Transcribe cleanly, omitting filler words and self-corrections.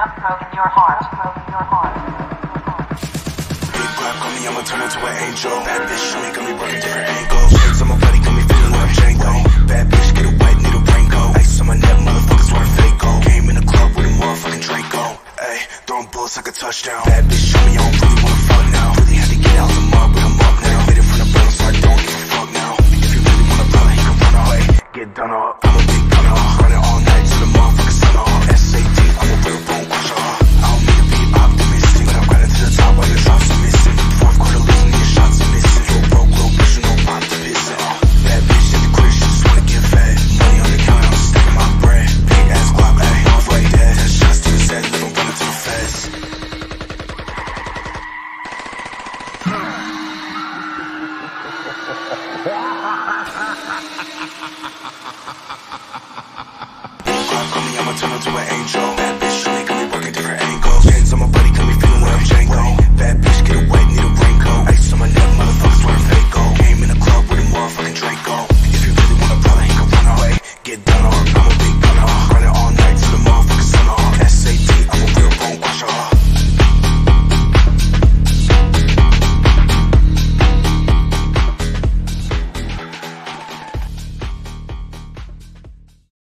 Unplug in your heart. Big clock on me, I'ma turn into an angel. Bad bitch, show me, got me working different angles. Hands on my body, got me feeling like Django. Bad bitch, get a white, need a raincoat. Ice on my neck, motherfuckers wearing Faco. Came in the club with a motherfucking Draco. Ay, throwing bullets like a touchdown. Bad bitch, show me, I don't really wanna fuck now. Really had to get out the mud, but I'm up now. Made it from the bottom, so I don't give a fuck now. If you really wanna run, you can run away. Get done up, I'm a big gunner. Running all night till the motherfucking sun off. SAT, I'm a real bone crusher. I don't mean to be optimistic, but I'm running to the top while your drops are missing. Fourth quarter losing, your shots are missing. You're a broke, little bitch, you know I'm the pissing. Bad bitch in the crib, she just wanna get fed. Money on the counter, I'm stacking my bread. Big ass guap, I ain't off like that. 10 shots to his head, then I'm running to the feds. Big guap, call me, I'ma turn into an angel.